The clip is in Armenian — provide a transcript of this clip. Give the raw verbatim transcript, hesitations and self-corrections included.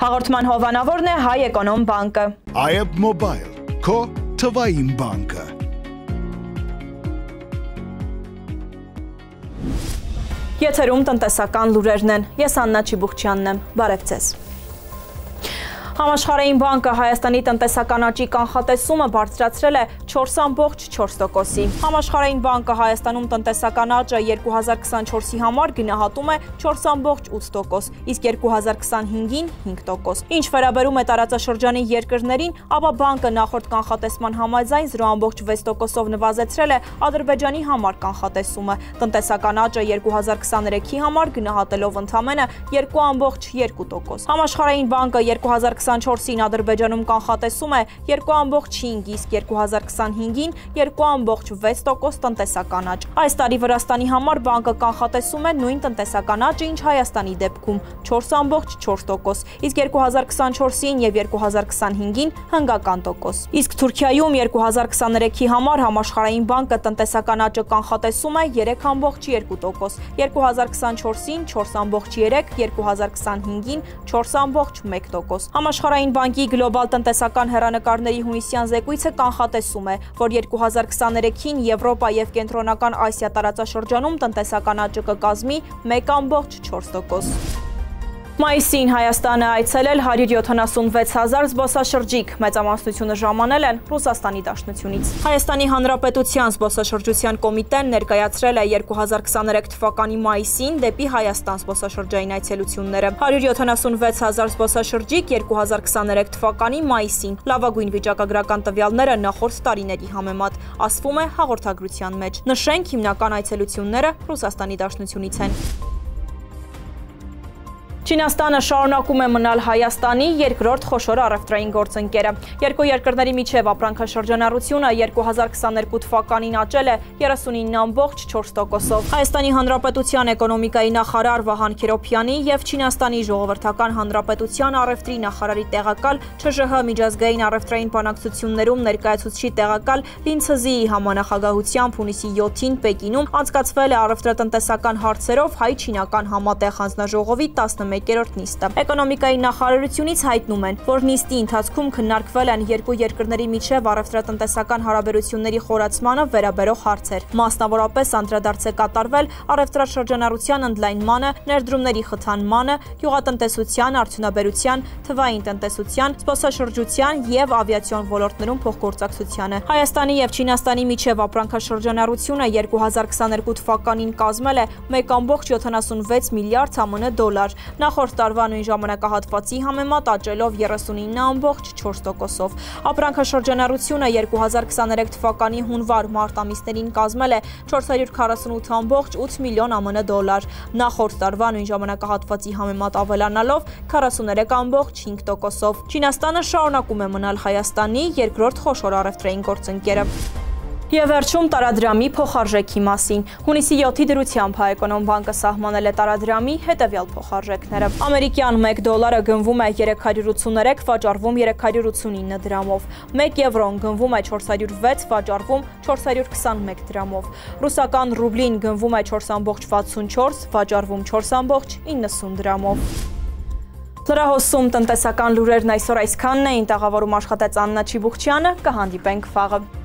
Հաղորդման հովանավորն է Հայ-Էկոնոմ բանկը։ Այբ Mobile, քո թվային բանկը։ Եթերում տնտեսական լուրերն են։ Ես Աննա Չիբուղչյանն եմ։ Բարև ձեզ։ Համաշխարհային բանկը Հայաստանի տնտեսական աճի կանխատեսումը բարձրացրել է չորս տոկոսի։ Համաշխարհային բանկը Հայաստանում տնտեսական աճը երկու հազար քսաներկուի համար գնահատում է չորս տոկոս, իսկ երկու հազար քսանհինգին հինգ տոկոս։ Ինչ վերաբերում է տարածաշրջանի երկրներին, ապա բանկը նախորդ կանխատեսման համաձայն զրո տոկոսով նվազեցրել է Ադրբեջանի համար կանխատեսումը, տնտեսական աճը երկու հազար քսաներեքի համար գնահատելով ընդամենը երկու տոկոս։ Համաշխարհային բանկը երկու հազար քսանչորսին Ադրբեջանում կանխատեսում է երկու տոկոս հինգ, իսկ երկու հազար քսանհինգին երկու տոկոս տնտեսական աճ։ Այս տարի Վրաստանի համար բանկը կանխատեսում է նույն տնտեսական աճը, ինչ Հայաստանի դեպքում չորս տոկոս, իսկ երկու հազար քսանչորսին եւ երկու հազար քսանհինգին հնգական տոկոս։ Իսկ Թուրքիայում երկու հազար քսաներեքի համար Համաշխարհային բանկը տնտեսական աճը կանխատեսում է երեք տոկոս, երկու հազար քսանչորսին չորս տոկոս երեք, երկու հազար քսանհինգին չորս տոկոս։ Համաշխարհային բանկի գլոբալ տնտեսական հեռանկարների հունիսյան զեկույցը կանխատեսում է, որ երկու հազար քսաներեքին Եվրոպա և Կենտրոնական Ասիա տարածաշրջանում տնտեսական աճը կկազմի մեկ տոկոս։ Մայիսին Հայաստանը այցելել հարյուր յոթանասունվեց հազար զբոսաշրջիկ, մեծամասնությունը ժամանել են Ռուսաստանի Դաշնությունից։ Հայաստանի Հանրապետության զբոսաշրջության կոմիտեն ներկայացրել է երկու հազար քսաներեք թվականի մայիսին դեպի Հայաստան զբոսաշրջային այցելությունները։ հարյուր յոթանասունվեց հազար զբոսաշրջիկ երկու հազար քսաներեք թվականի մայիսին, լավագույն վիճակագրական տվյալները նախորդ տարիների համեմատ, ասվում է հաղորդագրության մեջ։ Նշենք, հիմնական այցելությունները Ռուսաստանի Դաշնությունից են։ Չինաստանը շարունակում է մնալ Հայաստանի երկրորդ խոշոր առևտրային գործընկերը։ Երկու երկրների միջև ապրանքաշրջանառությունը երկու հազար քսաներկու թվականին աճել է երեսունինը տոկոսով։ Հայաստանի Հանրապետության Էկոնոմիկայի նախարար Վահան Քերոբյանի և Չինաստանի Ժողովրդական Հանրապետության առևտրի նախարարի տեղակալ Չ Ժ Հ միջազգային առևտրային բանակցություններում ներկայացուցիչի տեղակալ Լին Ցզիի համանախագահությամբ հունիսի յոթին Պեկինում անցկացվել է առևտրատնտեսական հարցերով հայ-չինական համատեղ հանձնաժողովի տասնմեկերորդ նիստը։ Էկոնոմիկայի նախարարությունից հայտնում են, որ նիստի ընթացքում քննարկվել են երկու երկրների միջև առևտրատնտեսական հարաբերությունների խորացմանը վերաբերող հարցեր, մասնավորապես անդրադարձ է կատարվել առևտրաշրջանառության ընդլայնմանը, ներդրումների խթանմանը, գյուղատնտեսության, արդյունաբերության, թվային տնտեսության, զբոսաշրջության և ավիացիոն ոլորտներում փոխգործակցությանը։ Հայաստանի և Չինաստանի միջև ապրանքաշրջանառությունը երկու հազար քսաներկու թվականին կազմել է մեկ տոկոս յոթանասունվեց միլիարդ Ա Մ Դոլար, նախորդ տարվա նույն ժամանակահատվածի համեմատ աճելով երեսունինը տոկոսով։ Ապրանքաշրջանառությունը երկու հազար քսաներեք թվականի հունվար-մարտ ամիսներին կազմել է չորս հարյուր քառասունութ ամ ութ միլիոն Ա Մ Դոլար, նախորդ տարվա նույն ժամանակահատվածի համեմատ ավելանալով քառասուներեք ամ հինգ տոկոսով։ Չինաստանը շարունակում է մնալ Հայաստանի երկրորդ խոշոր առևտրային գործընկերը։ Եվ վերջում տարադրամի փոխարժեքի մասին։ հունիսի յոթի դրությամբ Հայ-Էկոնոմ բանկը սահմանել է տարադրամի հետևյալ փոխարժեքները։ Ամերիկյան մեկ դոլարը գնվում է երեք հարյուր ութսուներեք, վաճառվում երեք հարյուր ութսունինը դրամով։ մեկ եվրոն գնվում է չորս հարյուր վեց, վաճառվում չորս հարյուր քսանմեկ դրամով։ Ռուսական ռուբլին գնվում է չորս տոկոս վաթսունչորս, վաճառվում չորս տոկոս իննսուն դրամով։ Լրահոսում տնտեսական լուրերն այսօր այսքանն էին, տաղավարում աշխատեց Աննա Չիբուղչյանը, կհանդիպենք վաղը։